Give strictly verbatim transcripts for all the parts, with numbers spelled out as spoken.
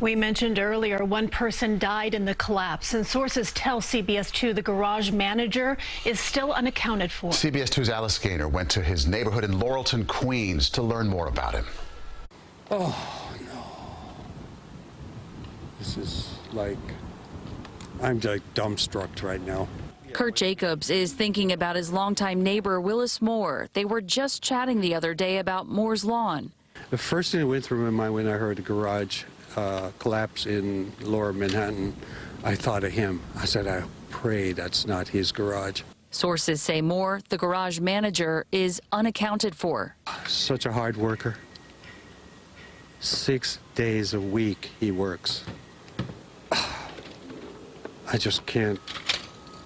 We mentioned earlier one person died in the collapse, and sources tell C B S two the garage manager is still unaccounted for. C B S two's Alice Gainer went to his neighborhood in Laurelton, Queens, to learn more about him. Oh, no. This is like, I'm like dumbstruck right now. Kurt Jacobs is thinking about his longtime neighbor, Willis Moore. They were just chatting the other day about Moore's lawn. The first thing that went through my mind when I heard the garage uh, collapse in Lower Manhattan, I thought of him. I said, I pray that's not his garage. Sources say Moore, the garage manager, is unaccounted for. Such a hard worker. Six days a week he works. I just can't.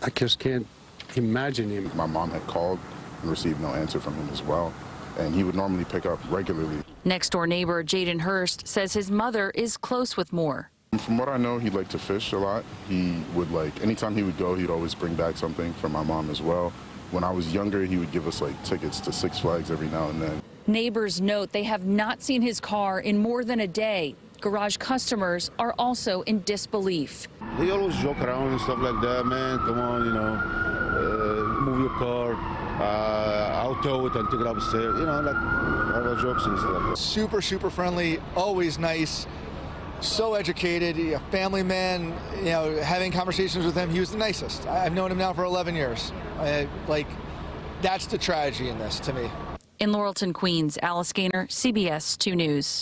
I just can't imagine him. My mom had called and received no answer from him as well, and he would normally pick up regularly. Next-door neighbor Jaden Hurst says his mother is close with Moore. From what I know, he liked to fish a lot. He would, like, anytime he would go, he'd always bring back something for my mom as well. When I was younger, he would give us, like, tickets to Six Flags every now and then. Neighbors note they have not seen his car in more than a day. Garage customers are also in disbelief. They always joke around and stuff like that, man, come on, you know, uh, move your car, uh, I'll tow it and take it upstairs, you know, like all those jokes and stuff. Super, super friendly, always nice, so educated, a family man, you know, having conversations with him, he was the nicest. I've known him now for eleven years. I, like, that's the tragedy in this to me. In Laurelton, Queens, Alice Gainer, C B S two News.